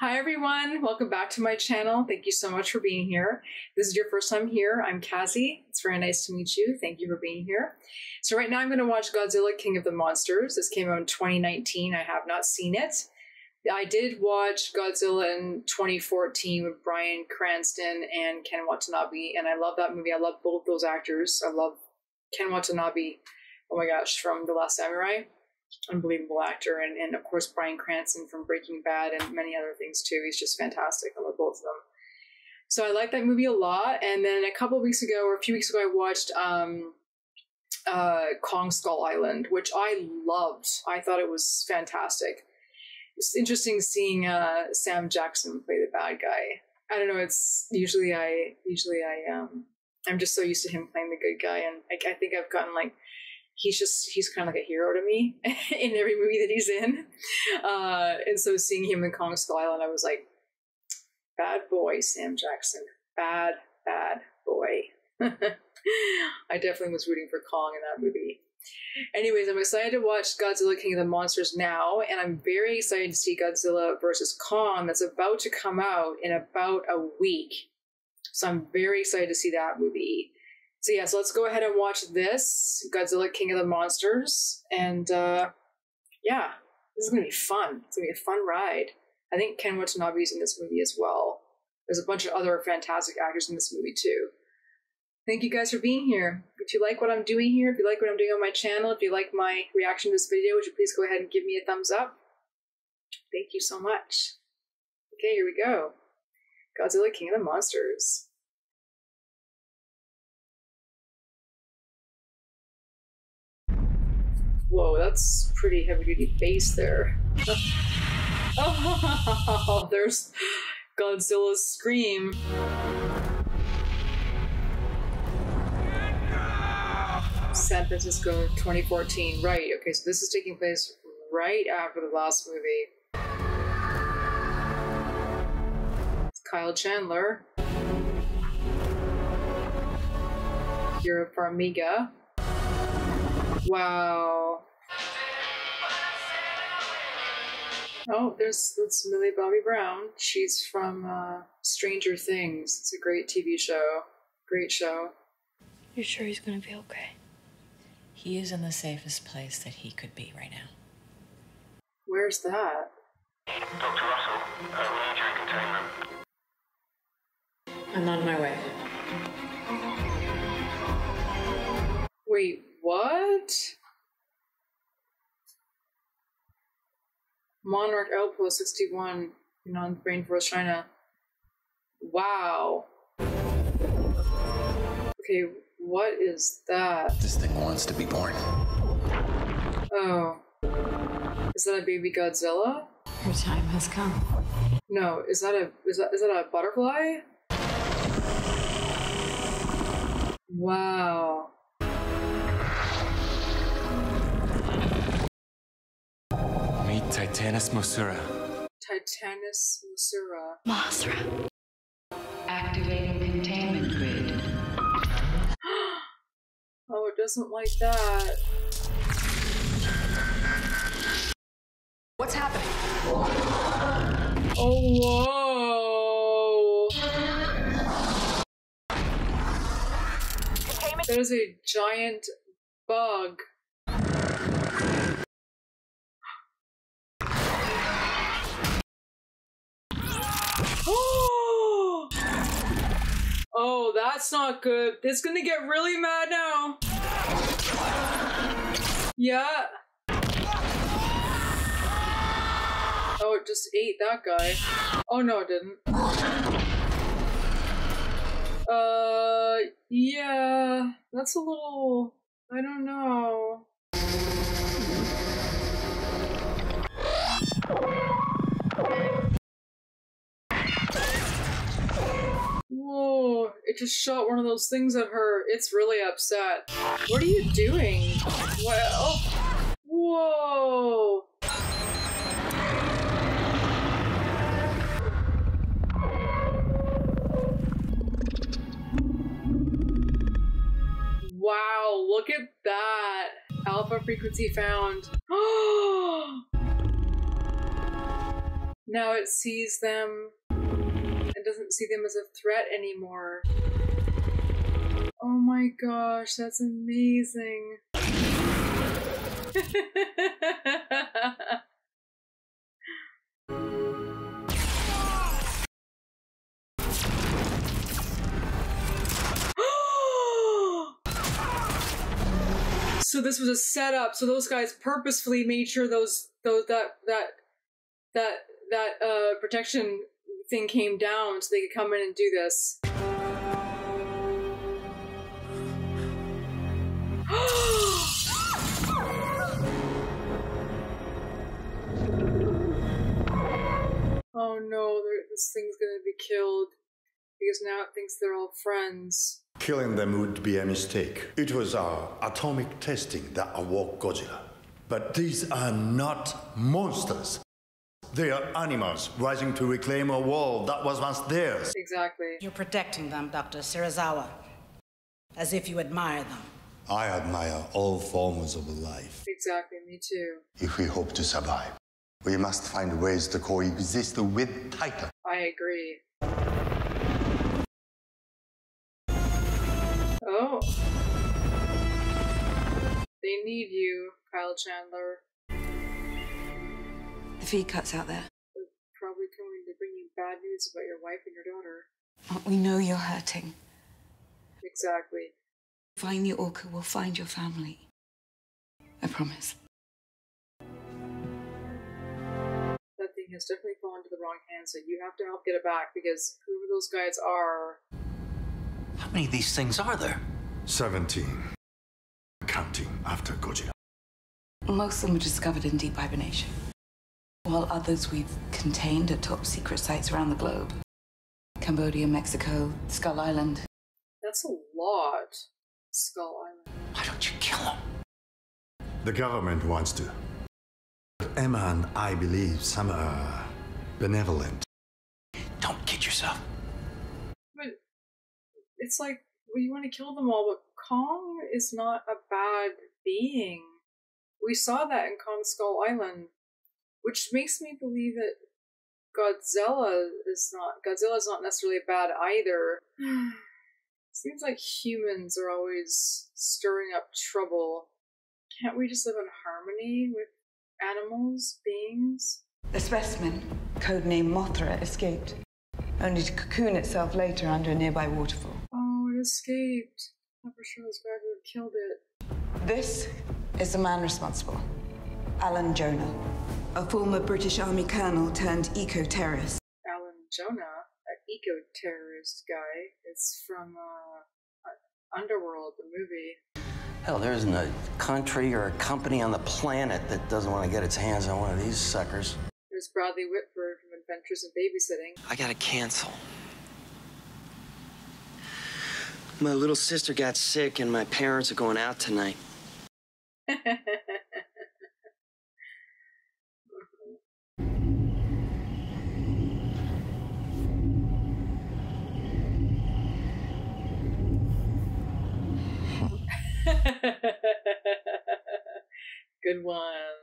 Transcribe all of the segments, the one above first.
Hi everyone, welcome back to my channel. Thank you so much for being here. If this is your first time here, I'm Cassie. It's very nice to meet you. Thank you for being here. So right now I'm going to watch Godzilla King of the Monsters. This came out in 2019. I have not seen it. I did watch Godzilla in 2014 with Bryan Cranston and Ken Watanabe, and I love that movie. I love both those actors. I love Ken Watanabe, oh my gosh, from The Last Samurai. Unbelievable actor, and of course Bryan Cranston from Breaking Bad and many other things too. He's just fantastic. I love both of them. So I like that movie a lot. And then a few weeks ago, I watched Kong Skull Island, which I loved. I thought it was fantastic. It's interesting seeing Sam Jackson play the bad guy. I don't know. It's I'm just so used to him playing the good guy, and I think I've gotten like. He's kind of like a hero to me in every movie that he's in. And so seeing him in Kong Skull Island, I was like, bad boy, Sam Jackson. Bad, bad boy. I definitely was rooting for Kong in that movie. Anyways, I'm excited to watch Godzilla King of the Monsters now, and I'm very excited to see Godzilla versus Kong that's about to come out in about a week. So I'm very excited to see that movie. So yeah, so let's go ahead and watch this, Godzilla King of the Monsters, and yeah, this is going to be fun. It's going to be a fun ride. I think Ken Watanabe's in this movie as well. There's a bunch of other fantastic actors in this movie too. Thank you guys for being here. If you like what I'm doing here, if you like what I'm doing on my channel, if you like my reaction to this video, would you please go ahead and give me a thumbs up? Thank you so much. Okay, here we go. Godzilla King of the Monsters. Whoa, that's pretty heavy-duty bass there. Oh, there's Godzilla's scream. San Francisco, 2014. Right, okay, so this is taking place right after the last movie. It's Kyle Chandler. Vera Farmiga. Wow. Oh, that's Millie Bobby Brown. She's from Stranger Things. It's a great TV show. Great show. You're sure he's gonna be okay? He is in the safest place that he could be right now. Where's that? Dr. Russell, we're entering containment. I'm on my way. Wait, what? Monarch Outpost 61 in non-rainforest China. Wow. Okay, what is that? This thing wants to be born. Oh. Is that a baby Godzilla? Your time has come. No, is that a butterfly? Wow. Titanus Mosura. Titanus Mosura. Mothra. Activating containment grid. Oh, it doesn't like that. What's happening? Oh, whoa. Containment. That is a giant bug. Oh, that's not good. It's gonna get really mad now. Yeah. Oh, it just ate that guy. Oh, no, it didn't. Yeah. That's a little... I don't know. Whoa, it just shot one of those things at her. It's really upset. What are you doing? Well, whoa. Wow, look at that. Alpha frequency found. Now it sees them and doesn't see them as a threat anymore. Oh my gosh, that's amazing. So this was a setup. So those guys purposefully made sure that protection thing came down so they could come in and do this. Oh no, this thing's gonna be killed because now it thinks they're all friends. Killing them would be a mistake. It was our atomic testing that awoke Godzilla. But these are not monsters. They are animals rising to reclaim a world that was once theirs. Exactly. You're protecting them, Dr. Serizawa, as if you admire them. I admire all forms of life. Exactly, me too. If we hope to survive, we must find ways to coexist with Titan. I agree. Oh. They need you, Kyle Chandler. The feed cuts out there. They're probably going to bring you bad news about your wife and your daughter. But we know you're hurting. Exactly. Find the orca, we'll find your family. I promise. That thing has definitely fallen to the wrong hands, so you have to help get it back, because whoever those guys are... How many of these things are there? 17. Counting after Godzilla. Most of them were discovered in deep hibernation, while others we've contained at top secret sites around the globe. Cambodia, Mexico, Skull Island. That's a lot. Skull Island. Why don't you kill them? The government wants to. But Emma and I believe some are benevolent. Don't kid yourself. It's like, we want to kill them all, but Kong is not a bad being. We saw that in Kong Skull Island, which makes me believe that Godzilla's not necessarily bad either. Seems like humans are always stirring up trouble. Can't we just live in harmony with animals, beings? The specimen, codenamed Mothra, escaped, only to cocoon itself later under a nearby waterfall. Escaped. I'm for sure this guy who killed it. This is the man responsible, Alan Jonah, a former British Army colonel turned eco-terrorist. Alan Jonah, an eco-terrorist guy, is from Underworld, the movie. Hell, there isn't a country or a company on the planet that doesn't want to get its hands on one of these suckers. There's Bradley Whitford from Adventures in Babysitting. I gotta cancel. My little sister got sick, and my parents are going out tonight. Good one.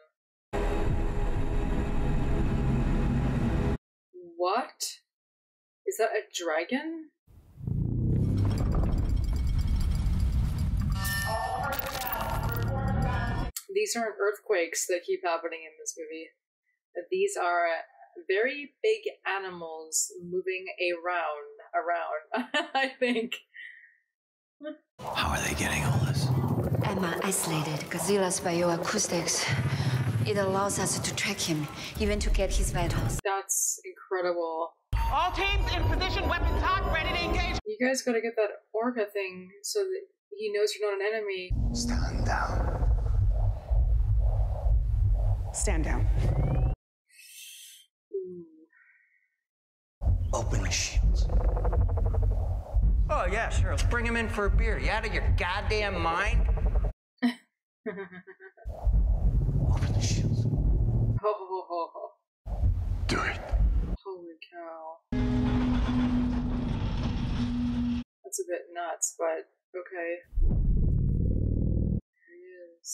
What? Is that a dragon? These aren't earthquakes that keep happening in this movie. These are very big animals moving around, I think. How are they getting all this? Emma isolated Godzilla's bioacoustics. It allows us to track him, even to get his vitals. That's incredible. All teams in position, weapons hot, ready to engage. You guys gotta get that orca thing so that he knows you're not an enemy. Stand down. Stand down. Ooh. Open the shields. Oh, yeah, sure. Let's bring him in for a beer. You out of your goddamn mind? Open the shields. Ho, ho, ho, ho. Do it. Holy cow. That's a bit nuts, but okay. Here he is.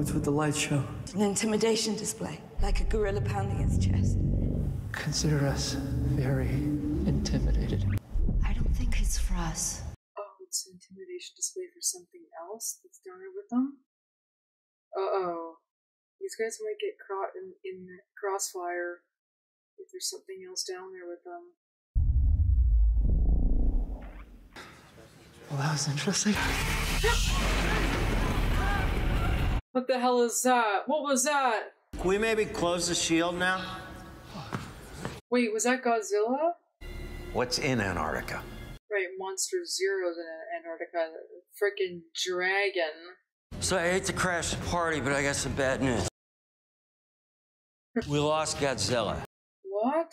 woods with the light show. It's an intimidation display, like a gorilla pounding its chest. Consider us very intimidated. I don't think it's for us. Oh, it's an intimidation display for something else that's down there with them? Uh-oh. These guys might get caught in the crossfire if there's something else down there with them. Well, that was interesting. What the hell is that? What was that? Can we maybe close the shield now? Wait, was that Godzilla? What's in Antarctica? Right, Monster Zero's in Antarctica. Freaking dragon. So I hate to crash the party, but I got some bad news. We lost Godzilla. What?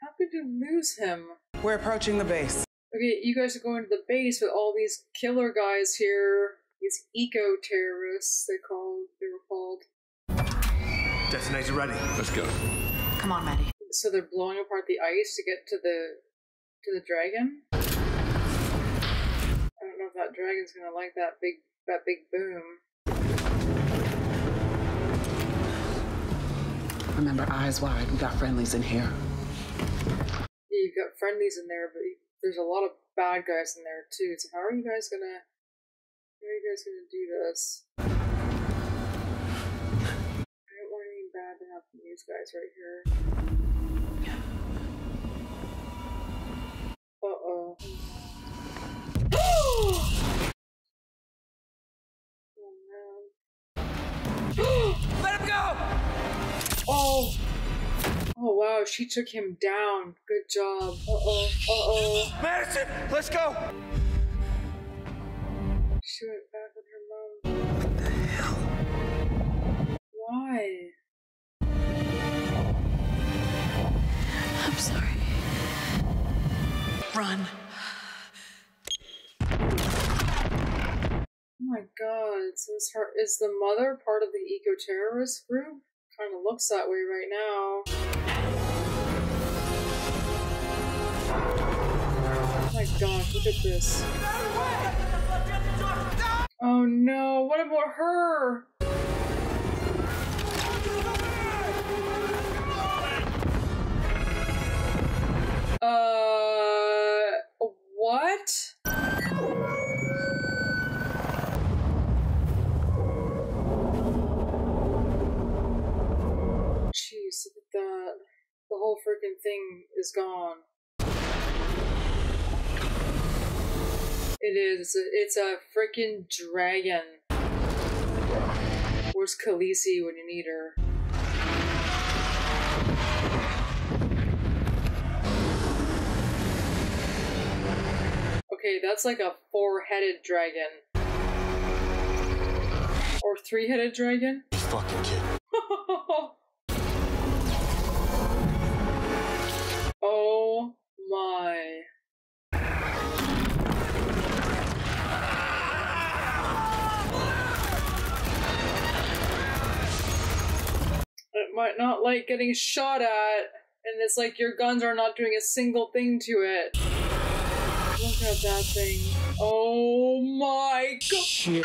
How could you lose him? We're approaching the base. Okay, you guys are going to the base with all these killer guys here. These eco-terrorists, they were called. Detonator ready. Let's go. Come on, Maddie. So they're blowing apart the ice to get to the dragon? I don't know if that dragon's gonna like that big boom. Remember, eyes wide, we got friendlies in here. Yeah, you've got friendlies in there, but there's a lot of bad guys in there too. So how are you guys gonna do this? I don't want anything bad to happen to these guys right here. Uh-oh. Oh no. Let him go! Oh! Oh wow, she took him down. Good job. Uh-oh. Uh-oh. Madison! Let's go! She went back with her mom. What the hell? Why? I'm sorry. Run. Oh my god. So is the mother part of the eco-terrorist group? Kind of looks that way right now. Oh my god, look at this. Oh no, what about her? What? Jeez, the whole freaking thing is gone. It is. It's a freaking dragon. Where's Khaleesi when you need her? Okay, that's like a four-headed dragon. Or three-headed dragon? Fucking kid. Oh my. It might not like getting shot at, and it's like your guns are not doing a single thing to it. Look at that thing. Oh my god! Shit.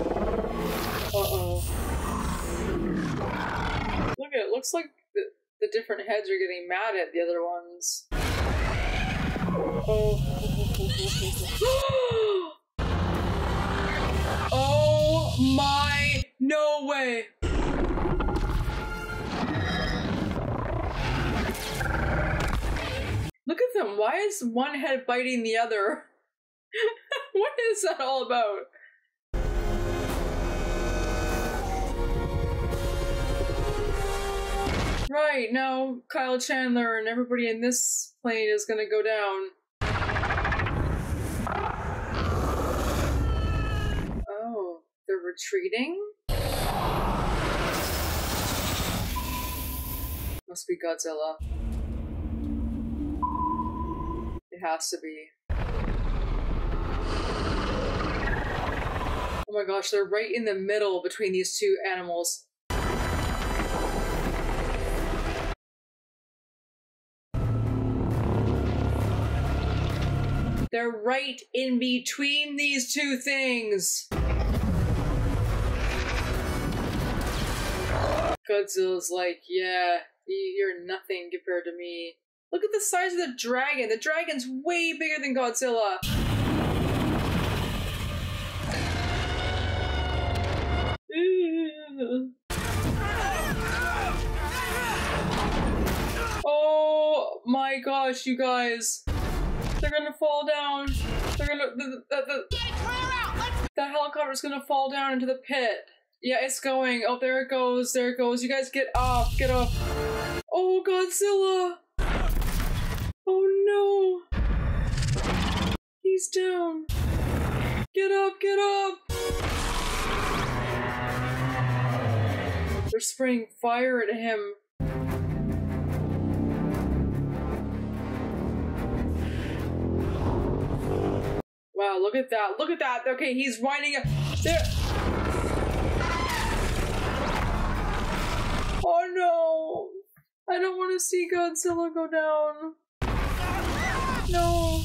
Uh-oh. Look at it, looks like the different heads are getting mad at the other ones. Oh. Oh my, no way! Look at them. Why is one head biting the other? What is that all about? Right, now Kyle Chandler and everybody in this plane is gonna go down. Oh, they're retreating? Must be Godzilla. It has to be. Oh my gosh, they're right in the middle between these two animals. They're right in between these two things. Godzilla's like, yeah, you're nothing compared to me. Look at the size of the dragon. The dragon's way bigger than Godzilla. Oh my gosh, you guys. They're gonna fall down. They're gonna... Get it, clear out! Let's... That helicopter's gonna fall down into the pit. Yeah, it's going. Oh, there it goes. There it goes. You guys get off. Get off. Oh, Godzilla! Oh no! He's down. Get up, get up! They're spraying fire at him. Wow, look at that. Look at that. Okay, he's winding up. There. Oh no! I don't want to see Godzilla go down. No!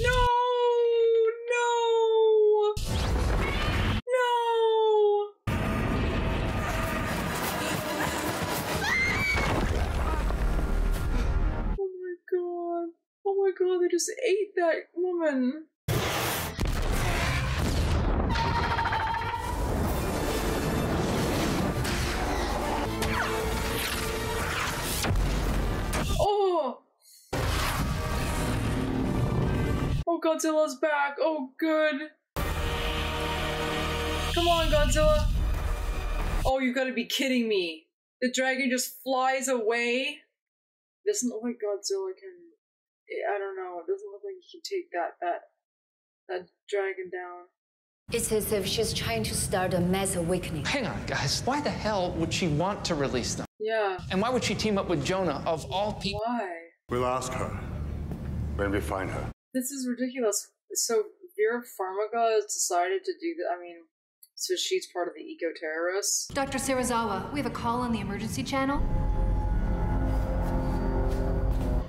No! No! No! Oh my god. Oh my god, they just ate that woman. Oh! Oh, Godzilla's back. Oh, good. Come on, Godzilla. Oh, you gotta be kidding me. The dragon just flies away. Doesn't look like Godzilla can... I don't know. It doesn't look like he can take that dragon down. It's as if she's trying to start a mass awakening. Hang on, guys. Why the hell would she want to release them? Yeah. And why would she team up with Jonah, of all people? Why? We'll ask her when we find her. This is ridiculous. So Vera Farmiga has decided to do that. I mean, so she's part of the eco-terrorists. Dr. Sarazawa, we have a call on the emergency channel.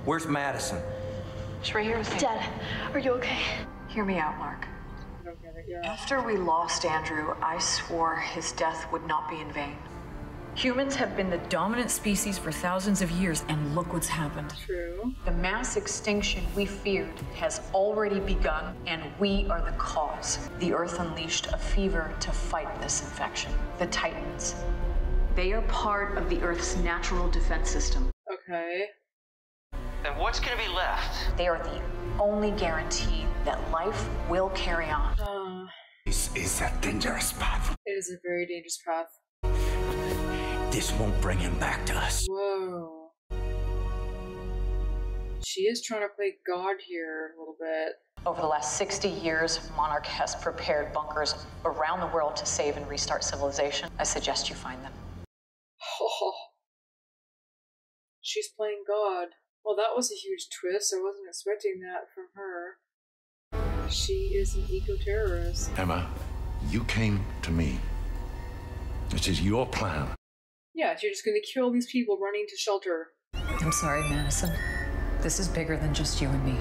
Where's Madison? She's right here with me. Dad, are you okay? Hear me out, Mark. I don't get it, yeah. After we lost Andrew, I swore his death would not be in vain. Humans have been the dominant species for thousands of years, and look what's happened. True. The mass extinction we feared has already begun, and we are the cause. The Earth unleashed a fever to fight this infection. The Titans. They are part of the Earth's natural defense system. Okay. And what's gonna be left? They are the only guarantee that life will carry on. This is a dangerous path. It is a very dangerous path. This won't bring him back to us. Whoa. She is trying to play God here a little bit. Over the last 60 years, Monarch has prepared bunkers around the world to save and restart civilization. I suggest you find them. Oh. She's playing God. Well, that was a huge twist. I wasn't expecting that from her. She is an eco-terrorist. Emma, you came to me. This is your plan. Yeah, you're just gonna kill these people running to shelter. I'm sorry, Madison. This is bigger than just you and me.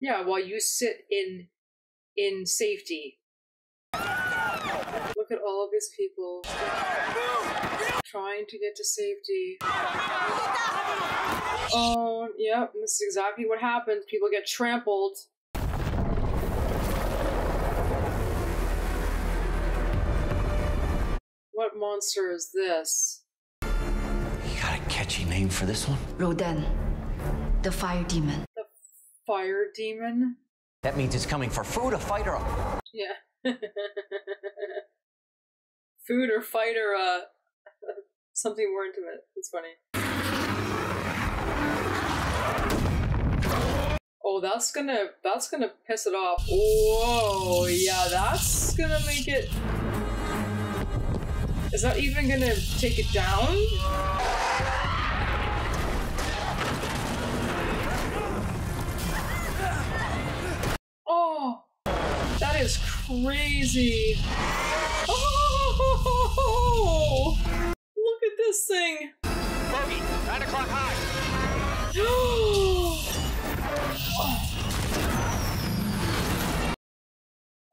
Yeah, while you sit in safety. Look at all of these people trying to get to safety. Oh, yeah, this is exactly what happens. People get trampled. What monster is this? You got a catchy name for this one? Rodan, the fire demon. The fire demon? That means it's coming for food or fight or a... Yeah. Food or fight or a... Something more intimate. It's funny. Oh, that's gonna piss it off. Whoa, yeah, that's gonna make it... Is that even gonna take it down? Oh, that is crazy. Oh, look at this thing. Bogey, 9 o'clock high.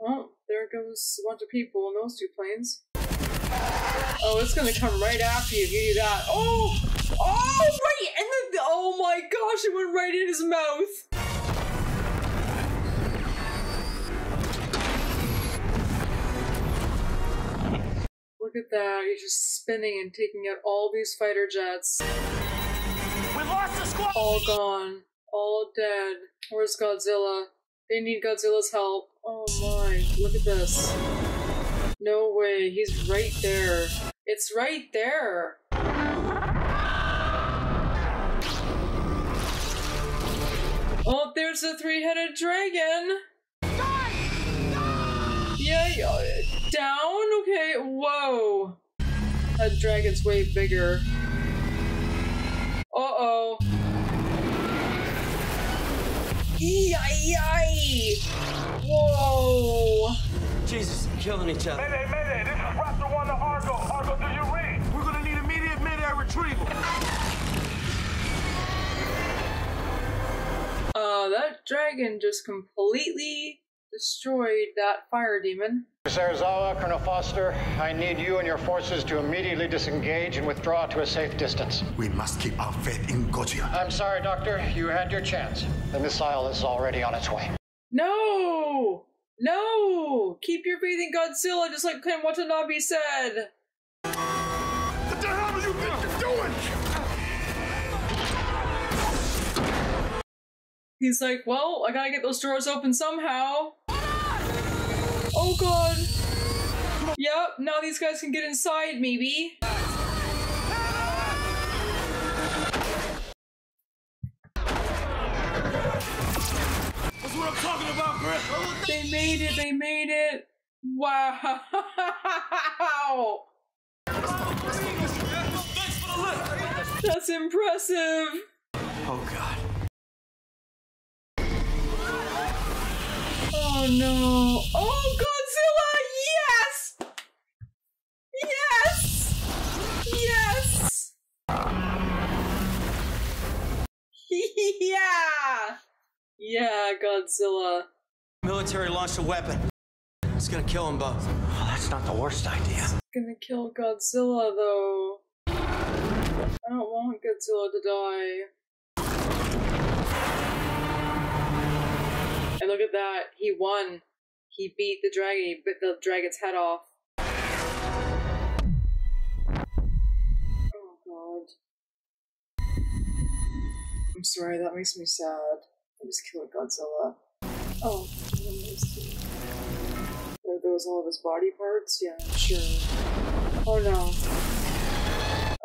Oh, there goes There's a bunch of people in those two planes. Oh, it's gonna come right after you if you do that. Oh! Oh, right! And then, oh my gosh, it went right in his mouth! Look at that, he's just spinning and taking out all these fighter jets. We lost the squad! All gone. All dead. Where's Godzilla? They need Godzilla's help. Oh my, look at this. No way, he's right there. It's right there! Oh, there's a three-headed dragon! Die! Yeah, down? Okay, whoa! That dragon's way bigger. Uh-oh. Yay! Whoa! Jesus, killing each other. Mayday, mayday, this is Raptor 1 to Argo. Argo, do you read? We're gonna need immediate mid-air retrieval. That dragon just completely destroyed that fire demon. Sarazawa, Colonel Foster, I need you and your forces to immediately disengage and withdraw to a safe distance. We must keep our faith in Godzilla. I'm sorry, Doctor. You had your chance. The missile is already on its way. No! No! Keep your faith in Godzilla, just like Ken Watanabe said. What the hell do you think you're doing? He's like, well, I gotta get those doors open somehow. Oh god! Yep, now these guys can get inside, maybe. That's what I'm talking about, Brett! They made it, they made it! Wow! That's impressive! Oh god. Oh no! Oh Godzilla! Yes! Yes! Yes! Yeah! Yeah, Godzilla. Military launched a weapon. It's gonna kill them both. Oh, that's not the worst idea. It's gonna kill Godzilla though. I don't want Godzilla to die. And look at that, he won. He beat the dragon, he bit the dragon's head off. Oh god. I'm sorry, that makes me sad. I just killed Godzilla. Oh, there goes all of his body parts? Yeah, sure. Oh no.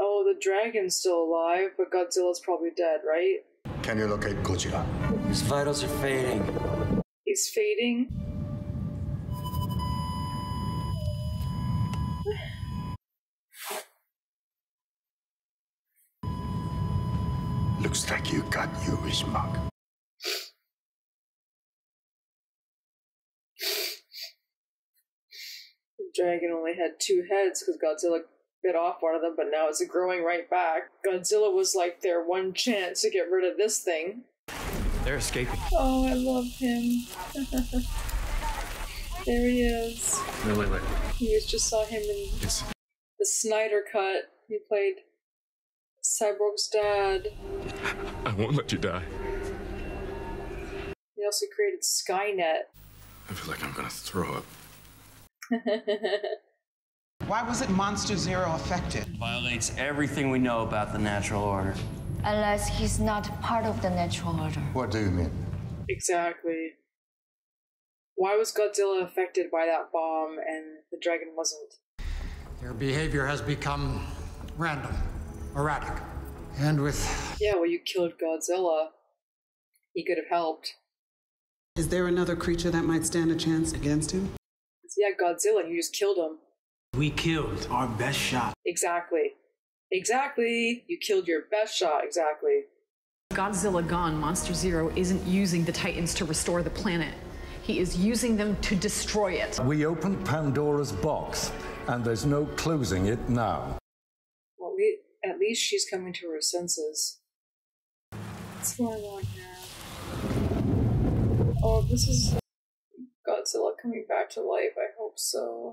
Oh, the dragon's still alive, but Godzilla's probably dead, right? Can you locate Godzilla? His vitals are fading. He's fading. Looks like you got Yuri's mug. The dragon only had two heads because Godzilla bit off one of them, but now it's growing right back. Godzilla was like their one chance to get rid of this thing. They're escaping. Oh, I love him. There he is. No, wait, wait. You just saw him in the Snyder Cut. He played Cyborg's dad. I won't let you die. He also created Skynet. I feel like I'm gonna throw up. Why wasn't Monster Zero affected? Violates everything we know about the natural order. Unless he's not part of the natural order. What do you mean? Exactly. Why was Godzilla affected by that bomb and the dragon wasn't? Their behavior has become random, erratic, and with... Yeah, well, you killed Godzilla. He could have helped. Is there another creature that might stand a chance against him? Yeah, Godzilla, you just killed him. We killed our best shot. Exactly. Exactly. You killed your best shot. Exactly. Godzilla gone, Monster Zero isn't using the Titans to restore the planet. He is using them to destroy it. We opened Pandora's box, and there's no closing it now. Well, at least she's coming to her senses. What's going on here? Oh, this is Godzilla coming back to life. I hope hope so.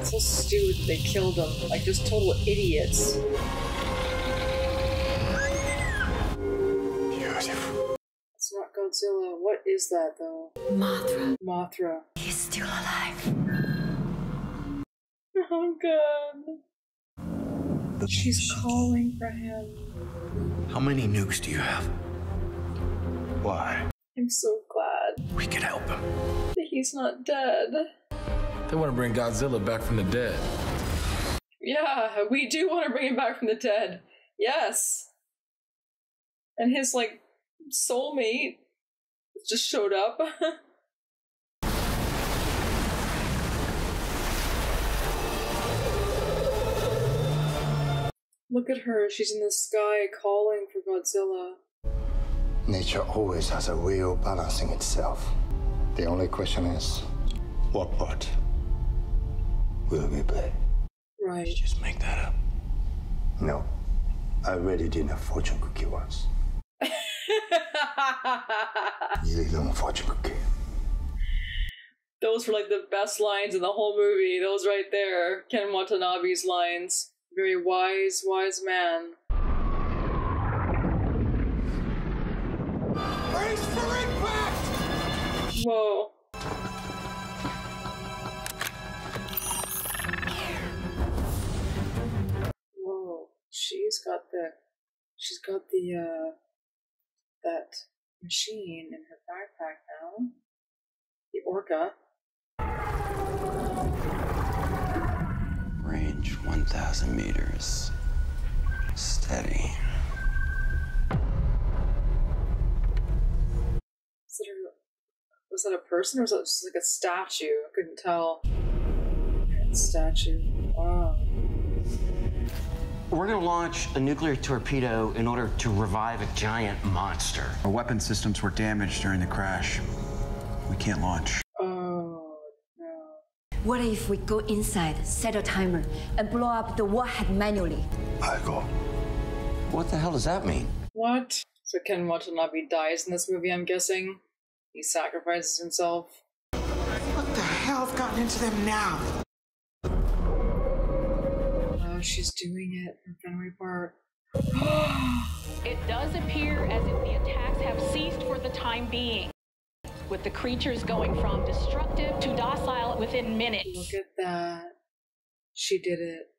It's so stupid they killed him. Like, just total idiots. Beautiful. It's not Godzilla. What is that, though? Mothra. Mothra. He's still alive. Oh, God. She's calling for him. How many nukes do you have? Why? I'm so glad. We could help him. That he's not dead. They want to bring Godzilla back from the dead. Yeah, we do want to bring him back from the dead. Yes. And his, like, soulmate just showed up. Look at her. She's in the sky calling for Godzilla. Nature always has a way of balancing itself. The only question is, what part will we play? Right. Did you just make that up? No. I already did a fortune cookie once. You little fortune cookie. Those were like the best lines in the whole movie. Those right there. Ken Watanabe's lines. Very wise, wise man. Whoa. Whoa. She's got the that machine in her backpack now. The orca. Range 1,000 meters. Steady. Was that a person or was that just like a statue? I couldn't tell. Statue. Wow. We're gonna launch a nuclear torpedo in order to revive a giant monster. Our weapon systems were damaged during the crash. We can't launch. Oh, no. What if we go inside, set a timer, and blow up the warhead manually? I go. What the hell does that mean? What? So Ken Watanabe dies in this movie, I'm guessing? He sacrifices himself. What the hell have gotten into them now? Oh, she's doing it from Fenway Park. It does appear as if the attacks have ceased for the time being, with the creatures going from destructive to docile within minutes. Look at that. She did it.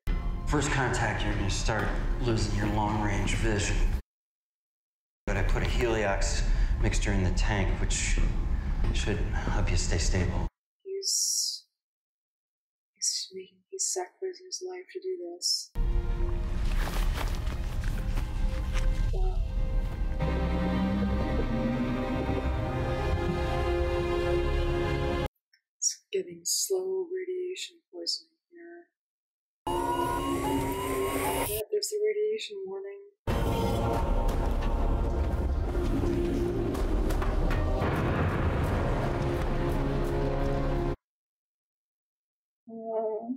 First contact, you're going to start losing your long-range vision. But I put a heliox mixture in the tank, which should help you stay stable. He's sacrificing his life to do this. Wow. It's getting slow radiation poisoning here. Yeah, there's the radiation warning. Wow.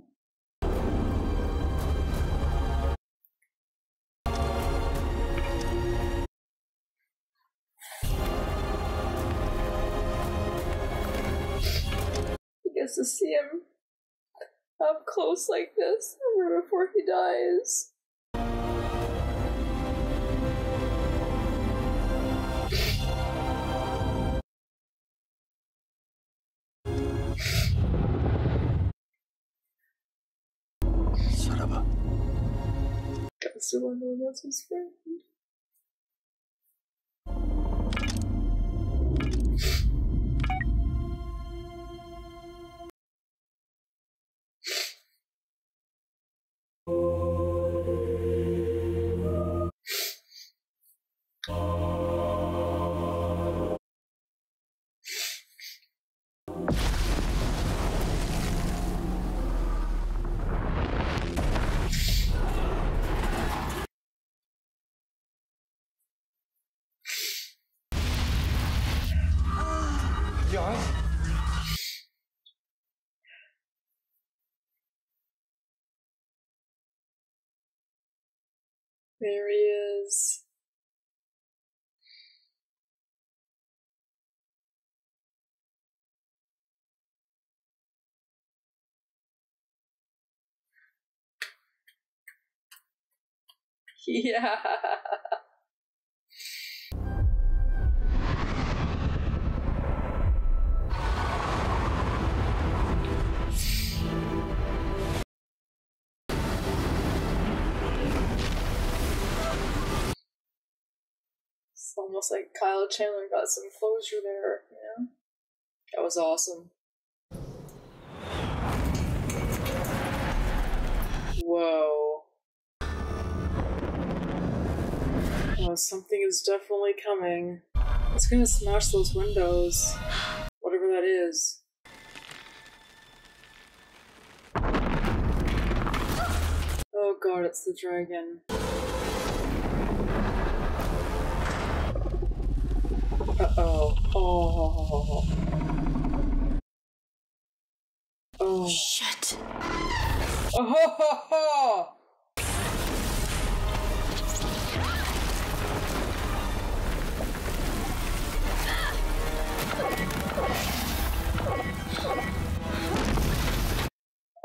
He gets to see him up close like this before he dies. Saraba. Godzilla, no, that's his friend. There he is. Yeah. It's almost like Kyle Chandler got some closure there, you know? That was awesome. Whoa. Oh, something is definitely coming. It's gonna smash those windows. Whatever that is. Oh god, it's the dragon. Uh-oh. Oh. Oh. Shit. Oh ho ho ho!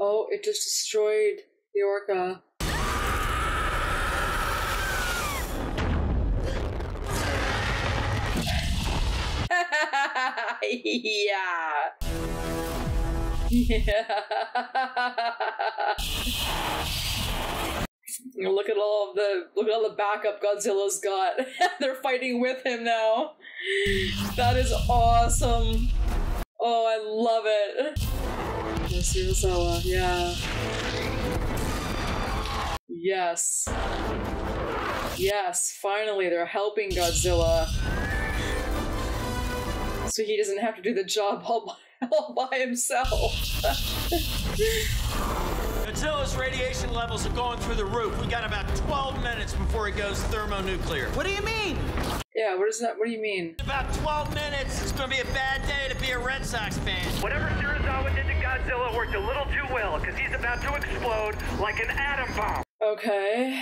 Oh, it just destroyed the orca. Yeah. Yeah. Look at all the backup Godzilla's got. They're fighting with him now. That is awesome. Oh, I love it. Yeah. Yes. Yes, finally they're helping Godzilla. So he doesn't have to do the job all by himself. Godzilla's radiation levels are going through the roof. We got about 12 minutes before he goes thermonuclear. What do you mean? Yeah, what is that? What do you mean? About 12 minutes. It's going to be a bad day to be a Red Sox fan. Whatever Surazawa did to Godzilla worked a little too well, because he's about to explode like an atom bomb. Okay.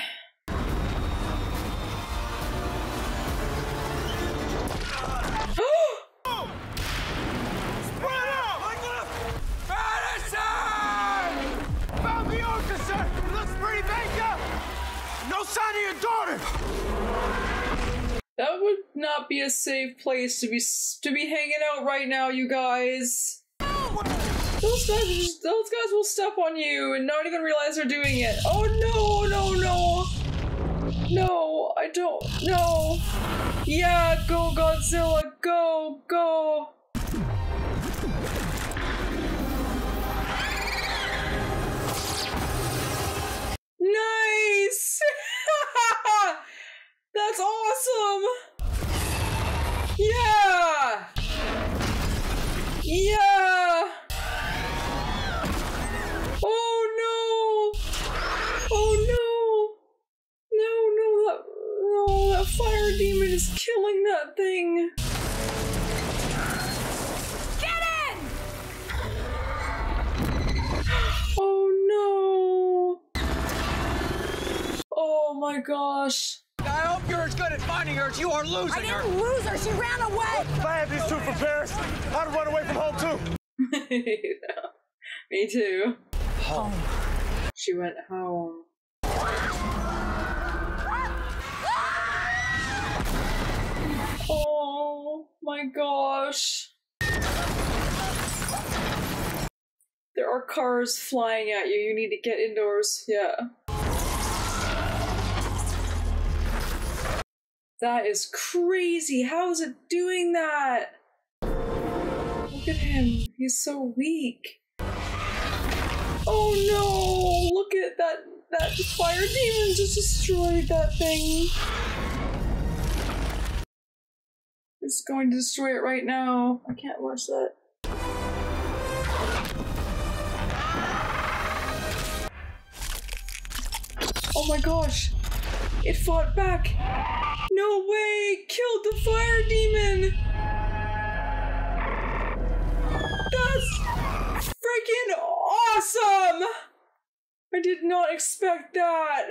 That would not be a safe place to be hanging out right now, you guys. Those guys will step on you and not even realize they're doing it. Oh no, no, no. No, I don't, no. Yeah, go Godzilla, go, go. Nice! That's awesome! Yeah! Yeah! Oh no! Oh no! No, that fire demon is killing that thing! Get in! Oh no! Oh my gosh. I hope you're as good at finding her as you are losing her. I didn't lose her, she ran away. If I had these two from Paris, I'd run away from home too. No, me too. Home. She went home. Oh my gosh. There are cars flying at you. You need to get indoors. Yeah. That is crazy. How is it doing that? Look at him. He's so weak. Oh no! Look at that. That fire demon just destroyed that thing. It's going to destroy it right now. I can't watch that. Oh my gosh. It fought back. No way! Killed the fire demon! That's freaking awesome! I did not expect that.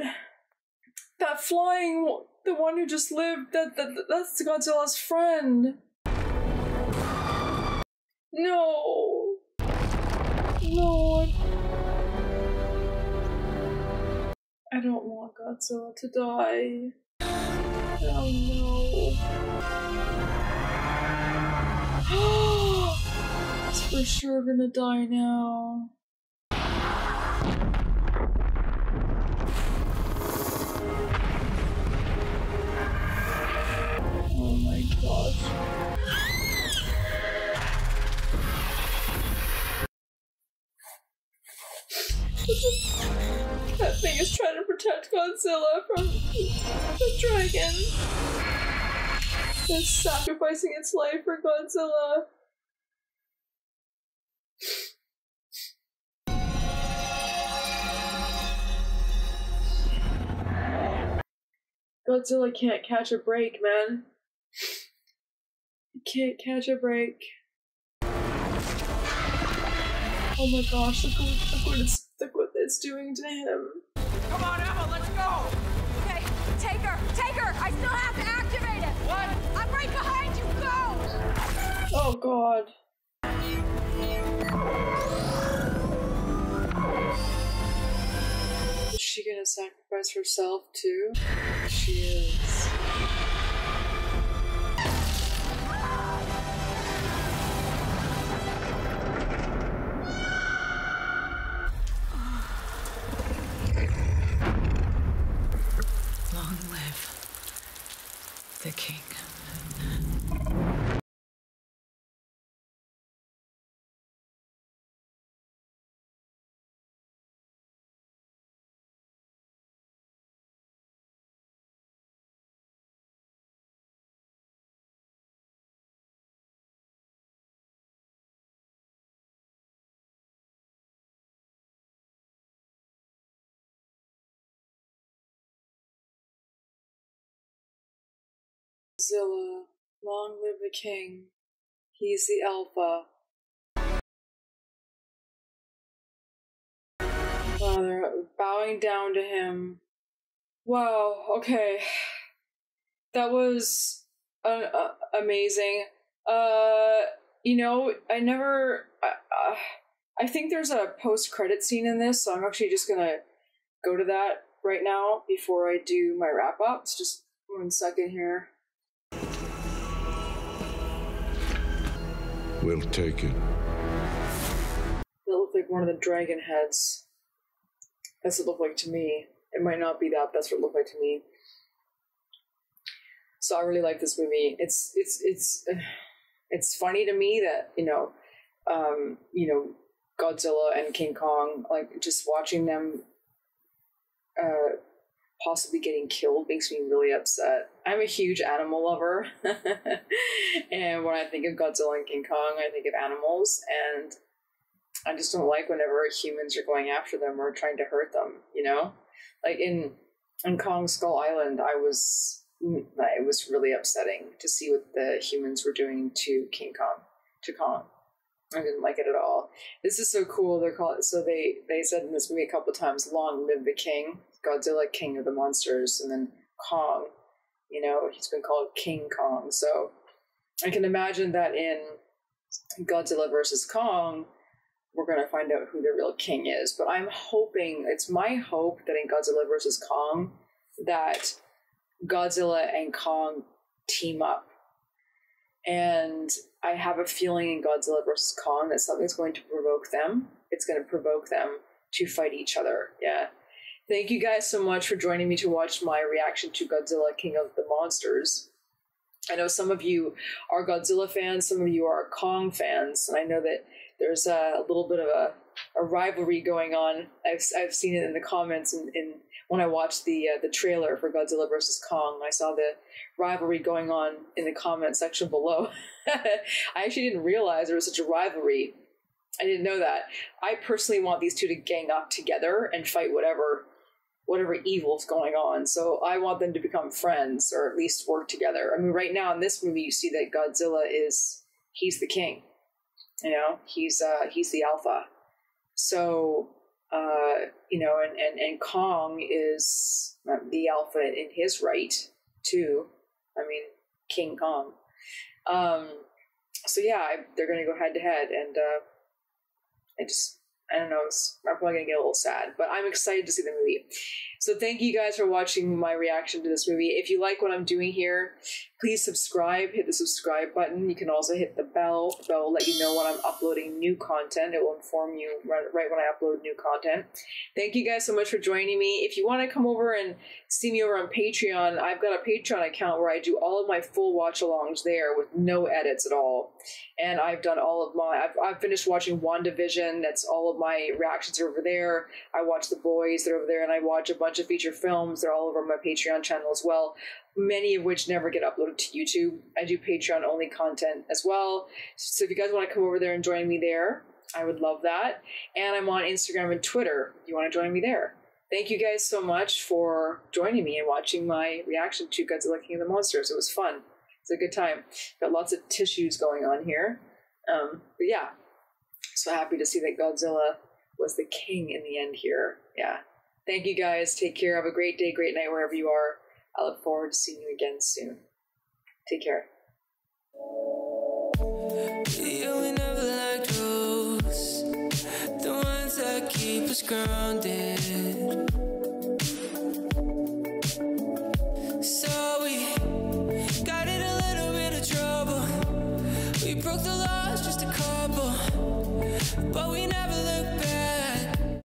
That flying, the one who just lived, that's Godzilla's friend. No. No. I don't want Godzilla to die. Oh no. He's for sure gonna die now. Oh my gosh. That thing is trying to protect Godzilla from the dragon. It's sacrificing its life for Godzilla. Godzilla can't catch a break, man. He can't catch a break. Oh my gosh, look what it's doing to him. Come on, Emma, let's go! Okay, take her! Take her! I still have to activate it! What? I'm right behind you! Go! Oh god. Is she gonna sacrifice herself too? She is. The king. Godzilla, long live the king. He's the alpha. Wow, they're bowing down to him. Wow, okay. That was amazing. You know, I think there's a post-credit scene in this, so I'm actually just gonna go to that right now before I do my wrap-up. It's just 1 second here. We'll take it. That looked like one of the dragon heads. That's what it looked like to me. It might not be that, but that's what it looked like to me. So I really like this movie. It's funny to me that, Godzilla and King Kong, like, just watching them possibly getting killed makes me really upset. I'm a huge animal lover. And when I think of Godzilla and King Kong, I think of animals, and I just don't like whenever humans are going after them or trying to hurt them, you know? Like in Kong Skull Island, it was really upsetting to see what the humans were doing to Kong. I didn't like it at all. This is so cool. They said in this movie a couple of times, long live the king. Godzilla King of the Monsters, and then Kong, he's been called King Kong. So I can imagine that in Godzilla versus Kong, we're going to find out who the real king is. But I'm hoping, it's my hope that in Godzilla versus Kong, that Godzilla and Kong team up. And I have a feeling in Godzilla versus Kong that something's going to provoke them. It's going to provoke them to fight each other. Yeah. Thank you guys so much for joining me to watch my reaction to Godzilla King of the Monsters. I know some of you are Godzilla fans, some of you are Kong fans, and I know that there's a little bit of a rivalry going on. I've seen it in the comments, and when I watched the trailer for Godzilla versus Kong, I saw the rivalry going on in the comment section below. I actually didn't realize there was such a rivalry. I didn't know that. I personally want these two to gang up together and fight whatever evil's going on. So I want them to become friends, or at least work together. I mean, right now in this movie, you see that Godzilla he's the king, he's the alpha. So, and Kong is the alpha in his right too. I mean, King Kong. So yeah, they're going to go head to head, and, I don't know, I'm probably gonna get a little sad, but I'm excited to see the movie. So thank you guys for watching my reaction to this movie. If you like what I'm doing here, please subscribe. Hit the subscribe button. You can also hit the bell. The bell will let you know when I'm uploading new content. It will inform you right when I upload new content. Thank you guys so much for joining me. If you want to come over and see me over on Patreon, I've got a Patreon account where I do all of my full watch-alongs there with no edits at all. And I've done all of my... I've finished watching WandaVision. That's all of my reactions are over there. I watch The Boys. They're over there. And I watch a bunch of feature films. They're all over my Patreon channel as well, many of which never get uploaded to YouTube. I do Patreon only content as well. So if you guys want to come over there and join me there, I would love that. And I'm on Instagram and Twitter. You want to join me there. Thank you guys so much for joining me and watching my reaction to Godzilla King of the Monsters. It was fun. It's a good time. Got lots of tissues going on here. But yeah, so happy to see that Godzilla was the king in the end here. Yeah. Thank you guys. Take care. Have a great day, great night, wherever you are. I look forward to seeing you again soon. Take care. Yeah, we never liked rules, the ones that keep us grounded. So we got in a little bit of trouble. We broke the laws just a couple, but we never looked back.